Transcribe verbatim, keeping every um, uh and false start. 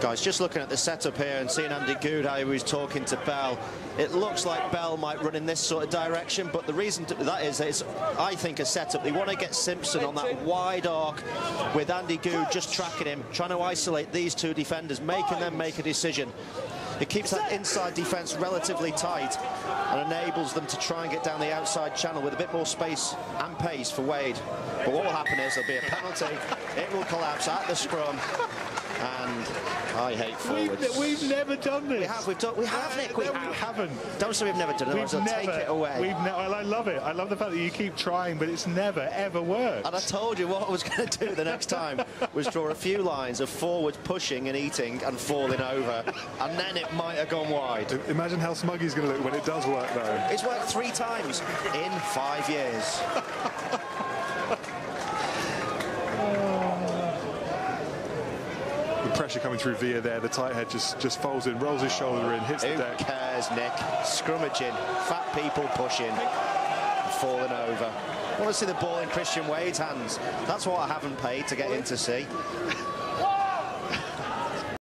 Guys, just looking at the setup here and seeing Andy Goode, how he was talking to Bell, it looks like Bell might run in this sort of direction, but the reason to, that is, it's, I think, a setup. They want to get Simpson on that wide arc with Andy Goode just tracking him, trying to isolate these two defenders, making them make a decision. It keeps that inside defence relatively tight and enables them to try and get down the outside channel with a bit more space and pace for Wade. But what will happen is there'll be a penalty, it will collapse at the scrum, and I hate forwards. We've, we've never done this. We have, we've done, we have, Nick. We, no, we haven't. Don't say we've never done it. We've never, take it away. We've ne I love it. I love the fact that you keep trying, but it's never, ever worked. And I told you what I was going to do the next time was draw a few lines of forwards pushing and eating and falling over, and then it might have gone wide. Imagine how smug he's going to look when it does work, though. It's worked three times in five years. Pressure coming through via there, the tight head just just folds in, rolls his shoulder in, hits Who the deck. Who cares, Nick? Scrummaging, fat people pushing, falling over. I want to see the ball in Christian Wade's hands. That's what I haven't paid to get in to see.